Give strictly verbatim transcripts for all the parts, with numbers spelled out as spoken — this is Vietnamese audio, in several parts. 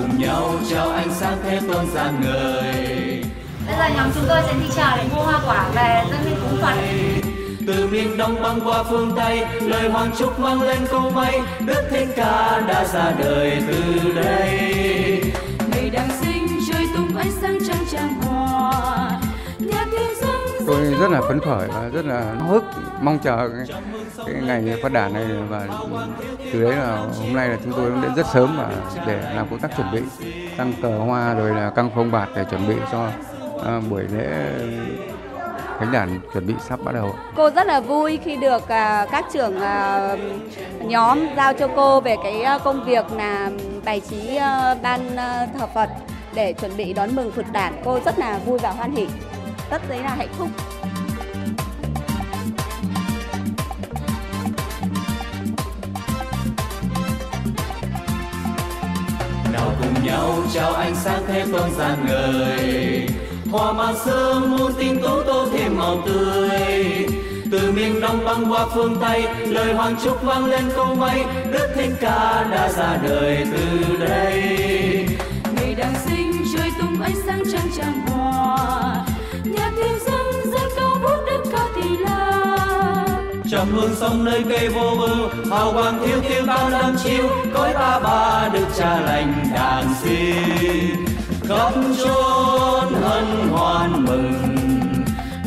cùng nhau trao ánh sáng thế tôn rạng ngời. Bây giờ nhóm chúng tôi sẽ đi chào để mua hoa quả về dân hương cúng Phật. Từ miền Đông băng qua phương Tây, lời hoàng chúc mang lên câu mây, Đức Thích Ca đã ra đời từ đây. Người đang sinh chơi tung ánh sáng trăng tràng hòa. Tôi rất là phấn khởi và rất là háo hức, mong chờ cái, cái ngày phát đản này, và từ đấy là hôm nay là chúng tôi đến rất sớm và để làm công tác chuẩn bị, tăng cờ hoa rồi là căng phong bạt để chuẩn bị cho uh, buổi lễ khánh đản chuẩn bị sắp bắt đầu. Cô rất là vui khi được uh, các trưởng uh, nhóm giao cho cô về cái uh, công việc là bày trí uh, ban uh, thờ Phật để chuẩn bị đón mừng Phật đản. Cô rất là vui và hoan hỉ. Tất đấy là hạnh phúc. Nào cùng nhau trao ánh sáng thế tôn rạng ngời, hoa màu sớm muôn tinh tú tô thêm màu tươi. Từ miền Đông băng qua phương Tây, lời hoàng chúc vang lên câu mây, Đức Thích Ca đã ra đời từ đây. Ngày đang sinh trôi tung ánh sáng trăng tràng hòa. Trong hương sông nơi cây vô bờ, hào quang thiêu thiêu bao năm chiếu, cõi Ba Ba được Cha lành đàn xin. Khắp chốn hân hoan mừng,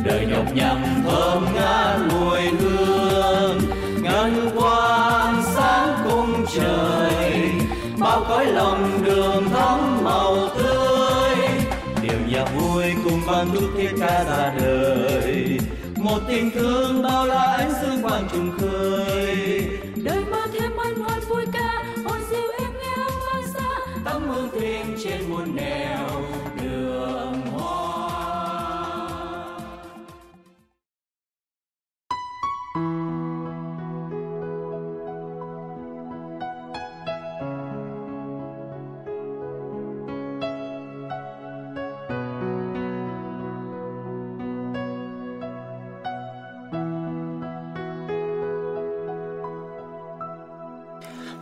đời nhọc nhằn thơm ngát mùi hương. Ngân quang sáng cung trời, bao cõi lòng đường thắm màu tươi. Niềm nhạc vui cùng ban Đức Thích Ca ra đời. Một tình thương bao la ánh dương quang trùng khơi. Đời mơ thêm hân hoan vui ca, ôi diêu em nghe ước mơ xa, tăng hương thêm trên muôn nẻo đường hoa.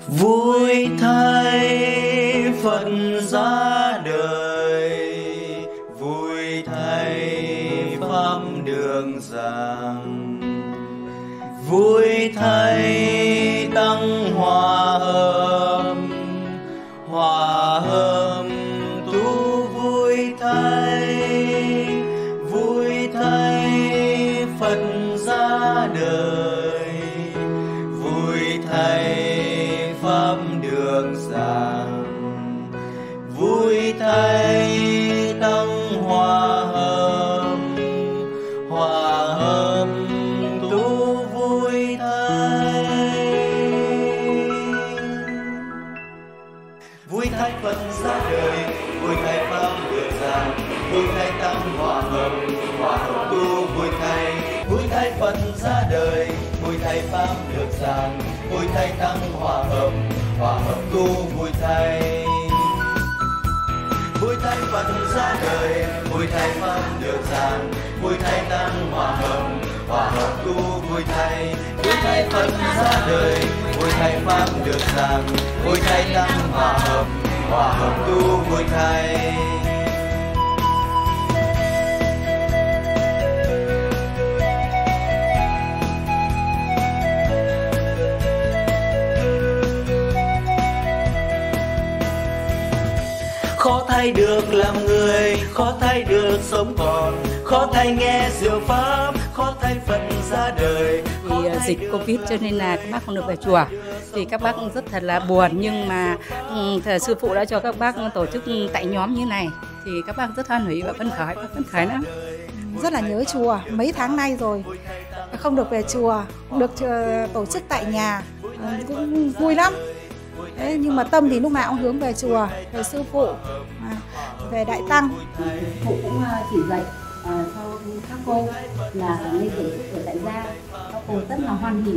Vui thay Phật ra đời, vui thay pháp đường giảng, vui thay tăng hòa hợp, hòa hợp tu vui thay, vui thay Phật ra đời, vui thay pháp đường giảng, vui thay tăng hòa hợp, hòa hợp tu vui thay, vui thay Phật ra đời, vui thay pháp đường giảng, vui thay tăng hòa hợp, hòa hợp tu vui thay, vui thay Phật ra đời, vui thay pháp đường giảng, vui thay tăng hòa hợp, hòa hợp tu vui thay, vui thay Phật ra đời, vui thay pháp được giảng, vui thay tăng hòa hợp, hòa hợp tu vui thay, vui thay Phật ra đời, vui thay pháp được giảng, vui thay tăng hòa hợp, hòa hợp tu vui thay. Khó thay được làm người, khó thay được sống còn, khó thay nghe diệu pháp, khó thay Phật ra đời. Vì dịch Covid cho nên là các bác không được về chùa, thì các bác rất thật là buồn, nhưng mà thờ sư phụ đã cho các bác tổ chức tại nhóm như này thì các bác rất hoan hỉ và phấn khởi, phấn khởi lắm. Rất là nhớ chùa, mấy tháng nay rồi không được về chùa, được tổ chức tại nhà cũng vui lắm. Đấy, nhưng mà tâm thì lúc nào cũng hướng về chùa, về sư phụ, về đại tăng. Thầy cũng chỉ dạy uh, sau các cô là nên tổ chức ở tại gia. Các cô rất là hoan hỉ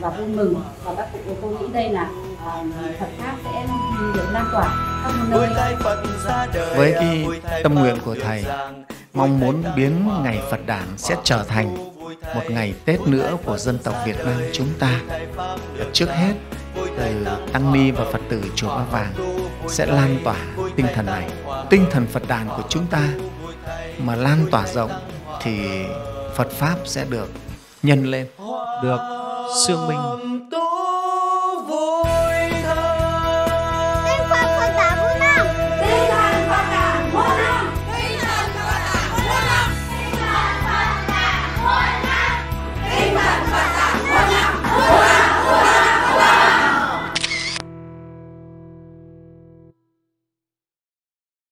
và vui mừng, và các cô, cô nghĩ đây là uh, Phật pháp sẽ được lan tỏa khắp nơi. Với cái tâm nguyện của thầy, mong muốn biến ngày Phật đản sẽ trở thành một ngày Tết nữa của dân tộc Việt Nam chúng ta. Trước hết, từ tăng ni và Phật tử chùa Ba Vàng sẽ lan tỏa tinh thần này. Tinh thần Phật đàn của chúng ta mà lan tỏa rộng thì Phật Pháp sẽ được nhân lên, được xương minh.